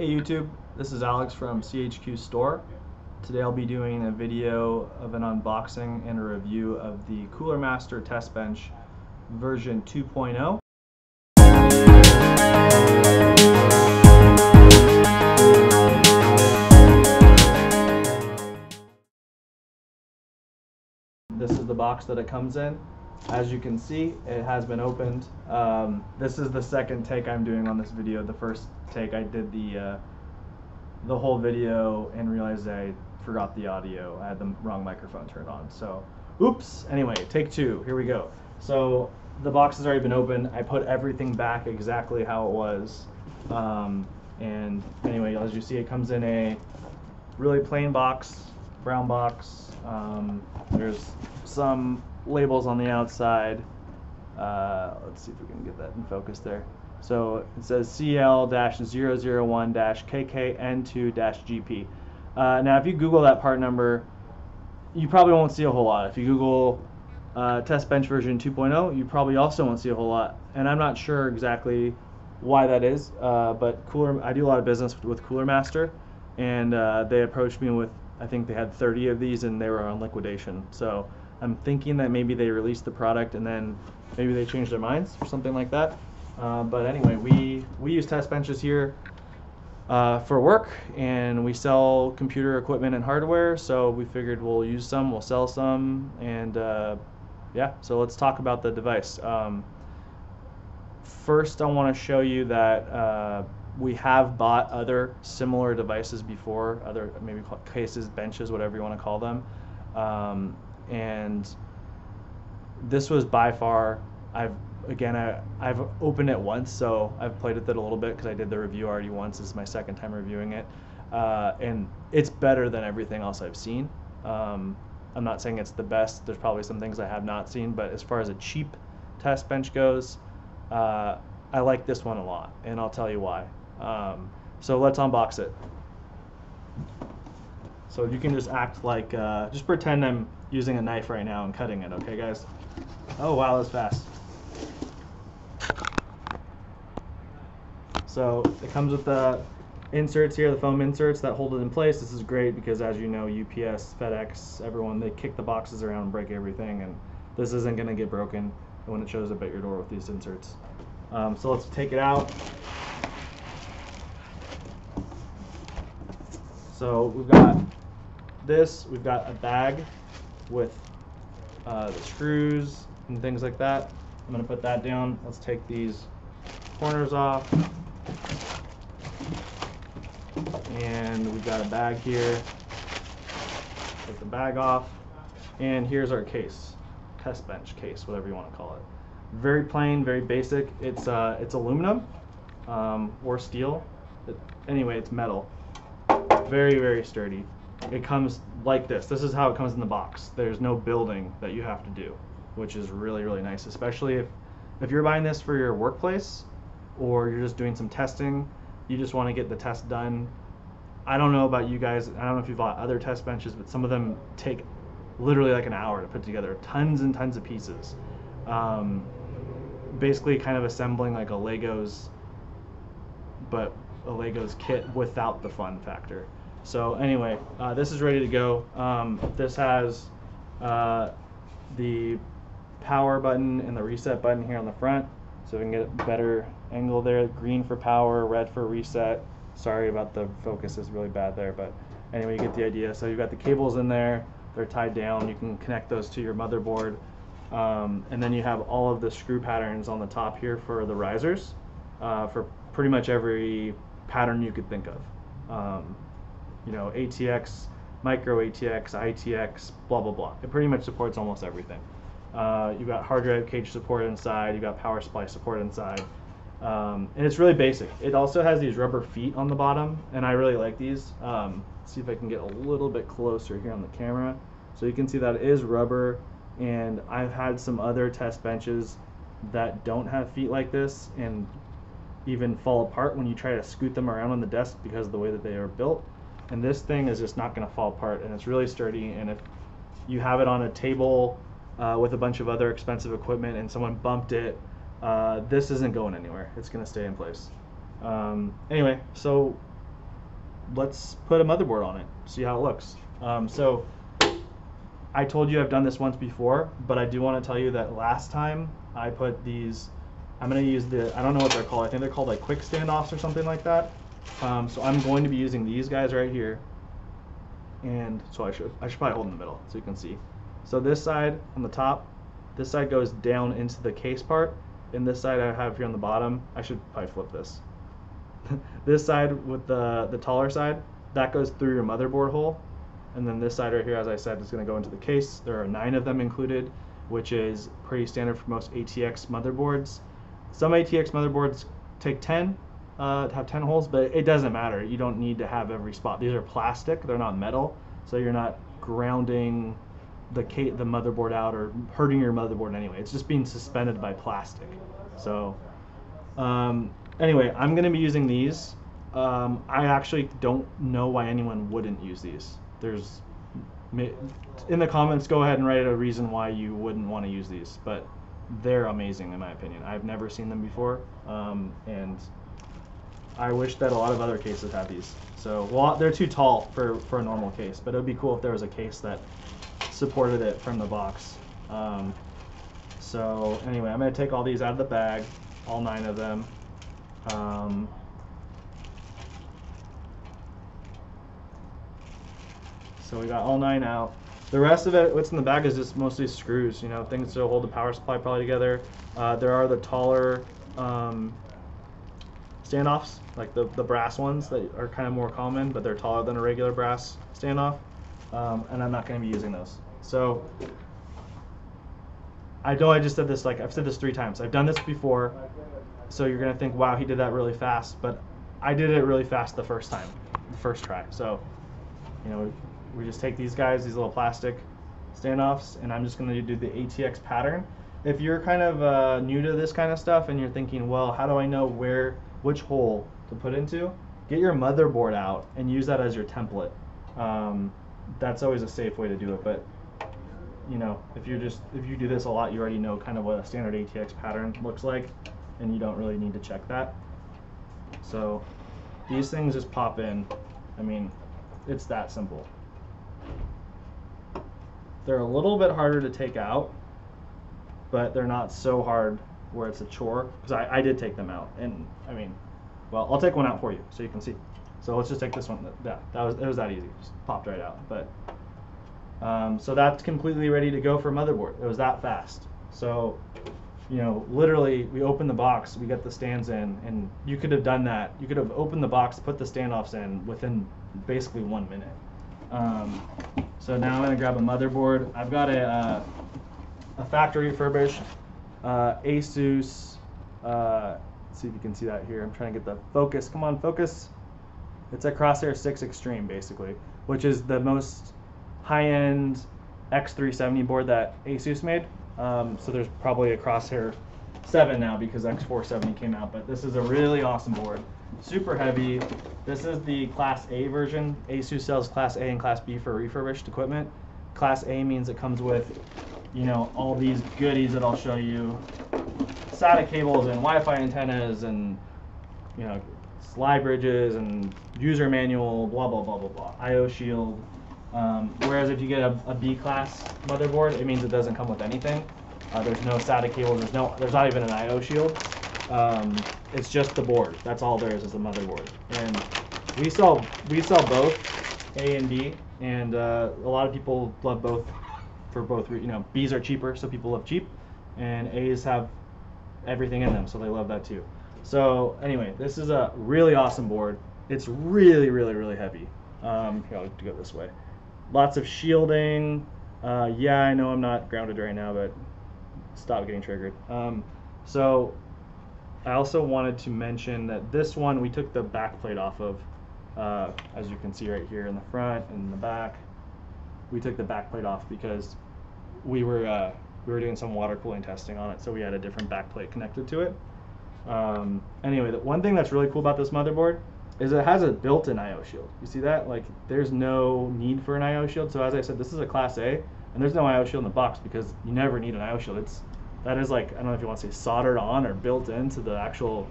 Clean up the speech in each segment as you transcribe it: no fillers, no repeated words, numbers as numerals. Hey YouTube, this is Alex from CHQ Store. Today I'll be doing a video of an unboxing and a review of the Cooler Master Test Bench version 2.0. This is the box that it comes in. As you can see, it has been opened. This is the second take I'm doing on this video. The first take I did the whole video and realized I forgot the audio. I had the wrong microphone turned on, so oops. Anyway, take two, here we go. So the box has already been opened. I put everything back exactly how it was. And anyway, as you see, it comes in a really plain box, brown box. There's some labels on the outside. Let's see if we can get that in focus there. So it says CL-001-KKN2-GP. Now if you Google that part number, you probably won't see a whole lot. If you Google test bench version 2.0, you probably also won't see a whole lot. And I'm not sure exactly why that is, but I do a lot of business with Cooler Master, and they approached me with, I think they had 30 of these and they were on liquidation. So I'm thinking that maybe they released the product and then maybe they changed their minds or something like that. But anyway, we use test benches here for work, and we sell computer equipment and hardware, so we figured we'll use some, we'll sell some, and yeah, so let's talk about the device. First, I want to show you that we have bought other similar devices before, other maybe cases, benches, whatever you want to call them. And this was by far, I've opened it once, so I've played with it a little bit because I did the review already once. This is my second time reviewing it, and it's better than everything else I've seen. I'm not saying it's the best. There's probably some things I have not seen, but as far as a cheap test bench goes, I like this one a lot, and I'll tell you why. So let's unbox it. So you can just act like, just pretend I'm using a knife right now and cutting it, okay guys? Oh wow, that's fast. So it comes with the inserts here, the foam inserts that hold it in place. This is great because, as you know, UPS, FedEx, everyone, they kick the boxes around and break everything, and this isn't gonna get broken when it shows up at your door with these inserts. So let's take it out. So we've got this, we've got a bag with the screws and things like that. I'm gonna put that down. Let's take these corners off. And we've got a bag here. Take the bag off. And here's our case, test bench case, whatever you wanna call it. Very plain, very basic. It's aluminum or steel. Anyway, it's metal. Very, very sturdy. It comes like this. This is how it comes in the box. There's no building that you have to do, which is really, really nice, especially if you're buying this for your workplace or you're just doing some testing. You just want to get the test done. I don't know about you guys. I don't know if you've bought other test benches, but some of them take literally like an hour to put together, tons and tons of pieces. Basically kind of assembling like a Lego's, but a Lego's kit without the fun factor. So anyway, this is ready to go. This has the power button and the reset button here on the front, so we can get a better angle there. Green for power, red for reset. Sorry about the focus is really bad there, but anyway, you get the idea. So you've got the cables in there. They're tied down. You can connect those to your motherboard. And then you have all of the screw patterns on the top here for the risers, for pretty much every pattern you could think of. You know, ATX, micro ATX, ITX, blah, blah, blah. It pretty much supports almost everything. You've got hard drive cage support inside, you've got power supply support inside. And it's really basic. It also has these rubber feet on the bottom, and I really like these. Let's see if I can get a little bit closer here on the camera. So you can see that it is rubber, and I've had some other test benches that don't have feet like this and even fall apart when you try to scoot them around on the desk because of the way that they are built. And this thing is just not going to fall apart, and it's really sturdy. And if you have it on a table with a bunch of other expensive equipment and someone bumped it, this isn't going anywhere. It's going to stay in place. Anyway, so let's put a motherboard on it, see how it looks. So I told you I've done this once before, but I do want to tell you that last time I put these, I'm going to use the, I don't know what they're called, I think they're called like quick standoffs or something like that. So I'm going to be using these guys right here, and so I should probably hold in the middle so you can see. So this side on the top, this side goes down into the case part, and this side I have here on the bottom, I should probably flip this. This side with the taller side, that goes through your motherboard hole, and then this side right here, as I said, is going to go into the case. There are 9 of them included, which is pretty standard for most ATX motherboards. Some ATX motherboards take 10, have 10 holes, but it doesn't matter. You don't need to have every spot. These are plastic, they're not metal, so you're not grounding the motherboard out or hurting your motherboard anyway. It's just being suspended by plastic. So anyway, I'm going to be using these. I actually don't know why anyone wouldn't use these. There's, in the comments, go ahead and write a reason why you wouldn't want to use these, but they're amazing in my opinion. I've never seen them before, and I wish that a lot of other cases had these. So, well, they're too tall for a normal case, but it would be cool if there was a case that supported it from the box. So anyway, I'm going to take all these out of the bag, all 9 of them. So we got all 9 out. The rest of it, what's in the bag is just mostly screws, you know, things to hold the power supply probably together. There are the taller standoffs, like the brass ones that are kind of more common, but they're taller than a regular brass standoff. And I'm not going to be using those. So I know I just said this, like I've said this 3 times. I've done this before, so you're going to think, wow, he did that really fast, but I did it really fast the first time, the first try. So, you know, we just take these guys, these little plastic standoffs, and I'm just going to do the ATX pattern. If you're kind of new to this kind of stuff and you're thinking, well, how do I know where, which hole to put into? Get your motherboard out and use that as your template. That's always a safe way to do it, but you know, if you do this a lot, you already know kind of what a standard ATX pattern looks like, and you don't really need to check that. So these things just pop in. I mean, it's that simple. They're a little bit harder to take out, but they're not so hard where it's a chore, because I did take them out, and I mean, well, I'll take one out for you so you can see. So let's just take this one. Yeah, it was that easy. Just popped right out. But so that's completely ready to go for motherboard. It was that fast. So, you know, literally we opened the box, we got the stands in, and you could have done that. You could have opened the box, put the standoffs in within basically 1 minute. So now I'm going to grab a motherboard. I've got a factory refurbished ASUS. Let's see if you can see that here. I'm trying to get the focus. Come on, focus. It's a Crosshair 6 Extreme, basically, which is the most high-end X370 board that ASUS made. So there's probably a Crosshair 7 now because X470 came out, but this is a really awesome board. Super heavy. This is the Class A version. ASUS sells Class A and Class B for refurbished equipment. Class A means it comes with, you know, all these goodies that I'll show you. SATA cables and Wi-Fi antennas and, you know, slide bridges and user manual, blah, blah, blah, blah, blah, IO shield. Whereas if you get a B class motherboard, it means it doesn't come with anything. There's no SATA cable, there's not even an IO shield. It's just the board. That's all there is the motherboard. And we sell both A and B, and a lot of people love both for both, you know, B's are cheaper, so people love cheap, and A's have everything in them, so they love that too. So anyway, this is a really awesome board. It's really, really, really heavy. Here, I'll go this way. Lots of shielding. Yeah, I know I'm not grounded right now, but stop getting triggered. So I also wanted to mention that this one we took the back plate off of, as you can see right here in the front and in the back. We took the back plate off because we were doing some water cooling testing on it, so we had a different back plate connected to it. Anyway, the one thing that's really cool about this motherboard is it has a built-in IO shield. You see that? Like, there's no need for an IO shield. So as I said, this is a Class A, and there's no IO shield in the box because you never need an IO shield. That is like, I don't know if you want to say soldered on or built into the actual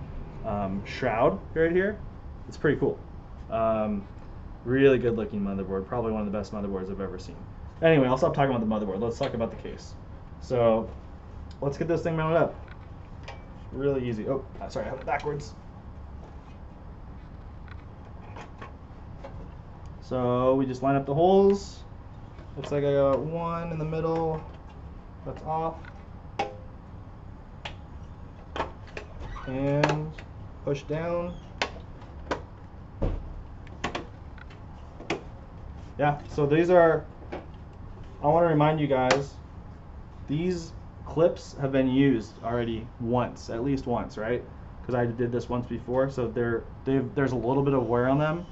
shroud right here. It's pretty cool. Really good looking motherboard, probably one of the best motherboards I've ever seen. Anyway, I'll stop talking about the motherboard, let's talk about the case. So let's get this thing mounted up. It's really easy. Oh, sorry, I have it backwards. So we just line up the holes. Looks like I got one in the middle that's off. And push down. Yeah, so these are, I want to remind you guys, these clips have been used already once, at least once, right? Because I did this once before, so there's a little bit of wear on them.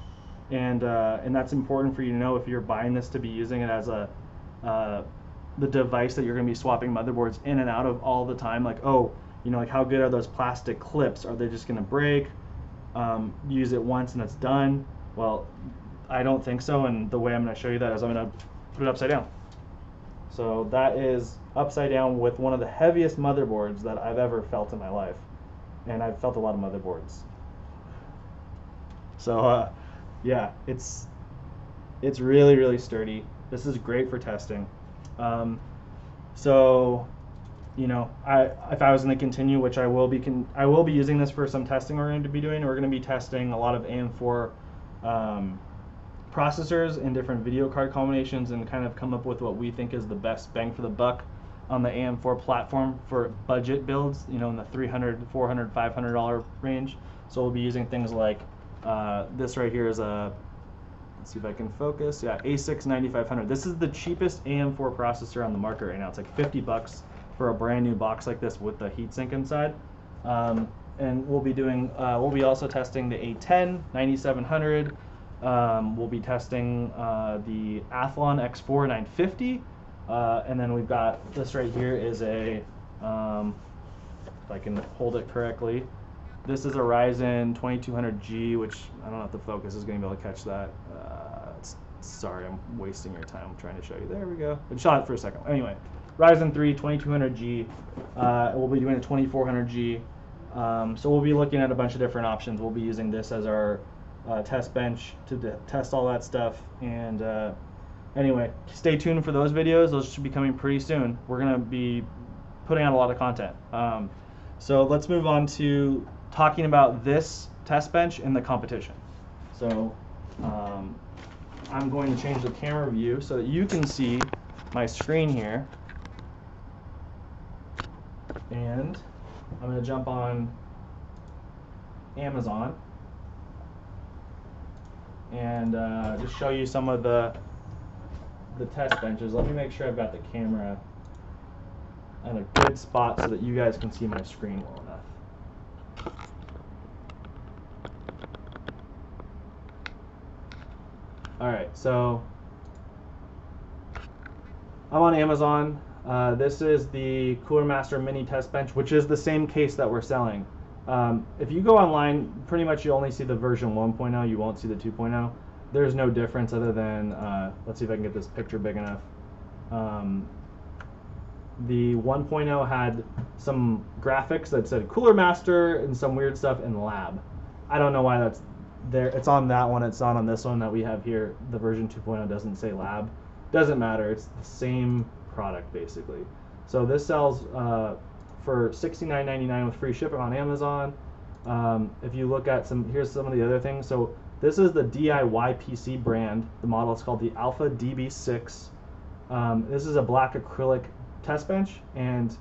And that's important for you to know if you're buying this to be using it as a the device that you're going to be swapping motherboards in and out of all the time. Like, oh, you know, like how good are those plastic clips? Are they just going to break? Use it once and it's done? Well, I don't think so. And the way I'm going to show you that is I'm going to put it upside down. So that is upside down with one of the heaviest motherboards that I've ever felt in my life. And I've felt a lot of motherboards. So, yeah, it's really, really sturdy. This is great for testing. So, you know, if I was going to continue, which I will be, I will be using this for some testing we're going to be doing. We're going to be testing a lot of AM4 processors and different video card combinations and kind of come up with what we think is the best bang for the buck on the AM4 platform for budget builds, you know, in the $300, $400, $500 range. So we'll be using things like this right here is a, let's see if I can focus, yeah, A6 9500. This is the cheapest AM4 processor on the market right now. It's like 50 bucks for a brand new box like this with the heatsink inside. And we'll be doing, we'll be also testing the A10 9700. We'll be testing the Athlon X4 950. And then we've got this right here is a, if I can hold it correctly, this is a Ryzen 2200G, which I don't know if the focus is going to be able to catch that. Sorry, I'm wasting your time. I'm trying to show you. There we go. It shot it for a second. Anyway, Ryzen 3 2200G. We'll be doing a 2400G. So we'll be looking at a bunch of different options. We'll be using this as our test bench to test all that stuff. And anyway, stay tuned for those videos. Those should be coming pretty soon. We're going to be putting out a lot of content. So let's move on to talking about this test bench and the competition. So I'm going to change the camera view so that you can see my screen here. And I'm going to jump on Amazon and just show you some of the test benches. Let me make sure I've got the camera at a good spot so that you guys can see my screen well enough. Alright, so I'm on Amazon. This is the Cooler Master Mini Test Bench, which is the same case that we're selling. If you go online, pretty much you only see the version 1.0, you won't see the 2.0. There's no difference other than, let's see if I can get this picture big enough. The 1.0 had some graphics that said Cooler Master and some weird stuff in lab. I don't know why that's there. It's on that one, it's not on this one that we have here. The version 2.0 doesn't say lab. Doesn't matter, it's the same product basically. So this sells for $69.99 with free shipping on Amazon. If you look at some, here's some of the other things. So this is the DIY PC brand. The model is called the Alpha DB6. This is a black acrylic test bench, and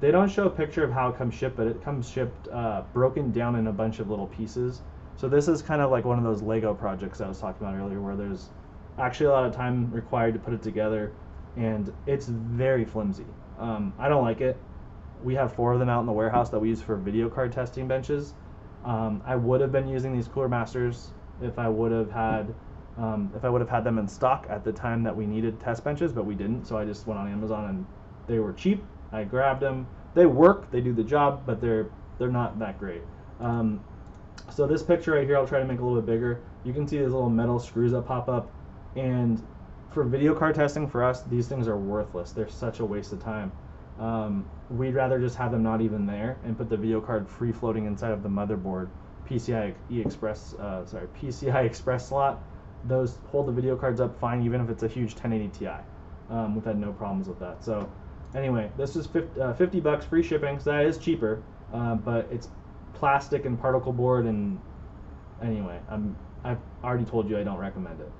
they don't show a picture of how it comes shipped, but it comes shipped broken down in a bunch of little pieces. So this is kind of like one of those Lego projects I was talking about earlier where there's actually a lot of time required to put it together, and it's very flimsy. I don't like it. We have 4 of them out in the warehouse that we use for video card testing benches. I would have been using these Cooler Masters if I would have had them in stock at the time that we needed test benches, but we didn't, so I just went on Amazon and they were cheap. I grabbed them. They work, they do the job, but they're not that great. So this picture right here, I'll try to make a little bit bigger. You can see these little metal screws that pop up, and for video card testing for us, these things are worthless. They're such a waste of time. We'd rather just have them not even there and put the video card free floating inside of the motherboard PCI Express slot those hold the video cards up fine, even if it's a huge 1080 Ti. We've had no problems with that. So anyway, this is 50 bucks free shipping, so that is cheaper, but it's plastic and particle board, and anyway, I've already told you I don't recommend it.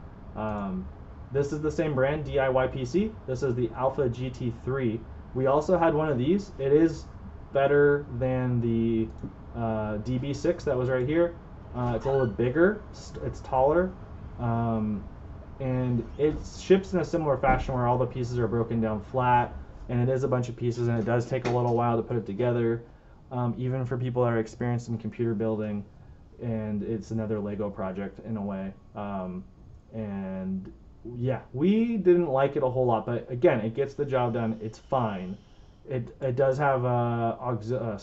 This is the same brand, DIY PC. This is the Alpha GT3. We also had one of these. It is better than the DB6 that was right here. It's a little bigger, it's taller, and it ships in a similar fashion where all the pieces are broken down flat, and it is a bunch of pieces, and it does take a little while to put it together, even for people that are experienced in computer building, and it's another Lego project in a way. And yeah, we didn't like it a whole lot, but again, it gets the job done, it's fine. It does have aux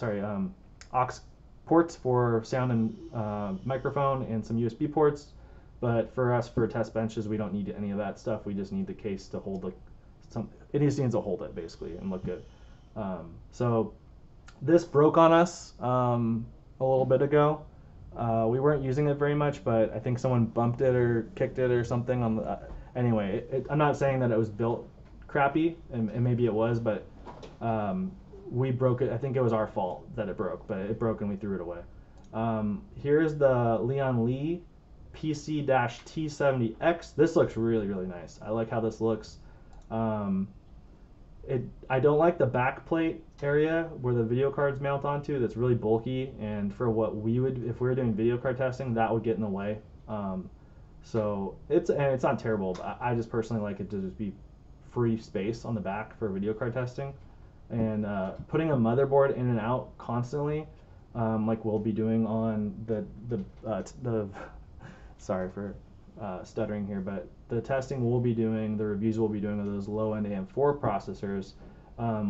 ports for sound and microphone and some USB ports, but for us, for test benches, we don't need any of that stuff. We just need the case to hold the it just needs to hold it basically and look good. So this broke on us a little bit ago. We weren't using it very much, but I think someone bumped it or kicked it or something on the anyway, I'm not saying that it was built crappy, and maybe it was, but we broke it. I think it was our fault that it broke, but it broke and we threw it away. Here's the Lian Li PC-T70X. This looks really, really nice. I like how this looks. I don't like the back plate area where the video cards mount onto. That's really bulky, and for what we would, if we were doing video card testing, that would get in the way. So it's not terrible, but I just personally like it to just be free space on the back for video card testing. And putting a motherboard in and out constantly, like we'll be doing on the sorry for stuttering here, but the testing we'll be doing, the reviews we'll be doing of those low-end AM4 processors,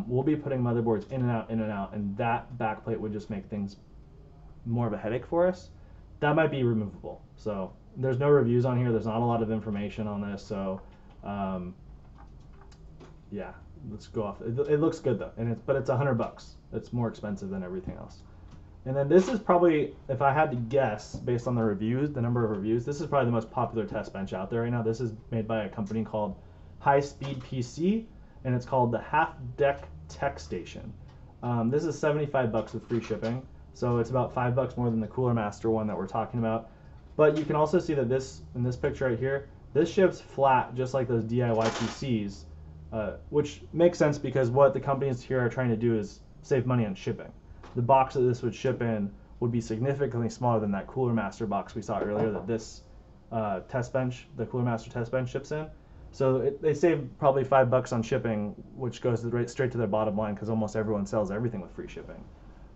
we'll be putting motherboards in and out, and that backplate would just make things more of a headache for us. That might be removable. So there's no reviews on here. There's not a lot of information on this. So yeah. Let's go off. It looks good though, and it's $100. It's more expensive than everything else. And then this is probably, if I had to guess based on the reviews, the number of reviews, this is probably the most popular test bench out there right now. This is made by a company called High Speed PC, and it's called the Half Deck Tech Station. This is 75 bucks with free shipping, so it's about $5 more than the Cooler Master one that we're talking about. But you can also see that this, in this picture right here, this ships flat just like those DIY PCs. Which makes sense because what the companies here are trying to do is save money on shipping. The box that this would ship in would be significantly smaller than that Cooler Master box we saw earlier that this test bench, the Cooler Master test bench, ships in. So they save probably $5 on shipping, which goes right straight to their bottom line because almost everyone sells everything with free shipping.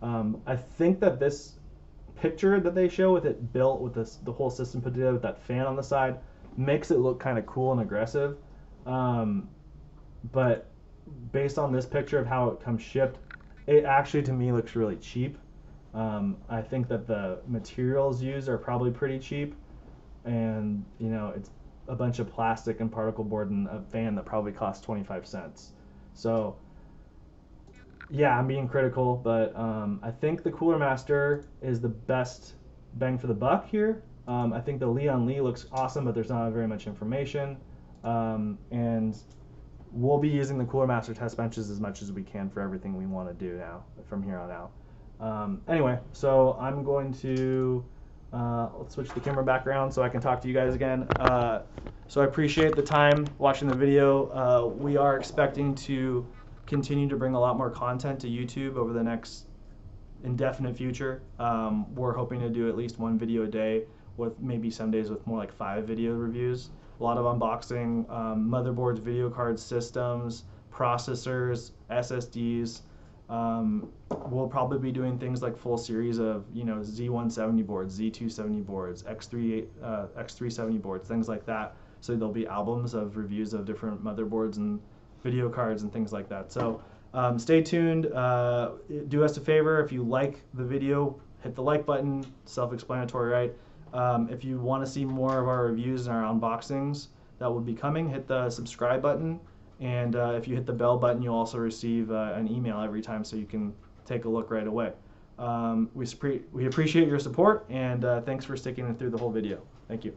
I think that this picture that they show with it built with this, the whole system put together with that fan on the side, makes it look kind of cool and aggressive. But based on this picture of how it comes shipped, it actually to me looks really cheap. I think that the materials used are probably pretty cheap, and you know, it's a bunch of plastic and particle board and a fan that probably costs 25 cents. So yeah, I'm being critical, but I think the Cooler Master is the best bang for the buck here. I think the Lian Li looks awesome, but there's not very much information, and we'll be using the Cooler Master test benches as much as we can for everything we want to do now, from here on out. Anyway, so I'm going to let's switch the camera back around so I can talk to you guys again. So I appreciate the time watching the video. We are expecting to continue to bring a lot more content to YouTube over the next indefinite future. We're hoping to do at least one video a day, with maybe some days with more like 5 video reviews. A lot of unboxing, motherboards, video cards, systems, processors, SSDs. We'll probably be doing things like full series of, you know, Z170 boards, Z270 boards, X370 boards, things like that. So there'll be albums of reviews of different motherboards and video cards and things like that. So stay tuned. Do us a favor. If you like the video, hit the like button. Self-explanatory, right? If you want to see more of our reviews and our unboxings that will be coming, hit the subscribe button, and if you hit the bell button, you'll also receive an email every time, so you can take a look right away. We appreciate your support, and thanks for sticking through the whole video. Thank you.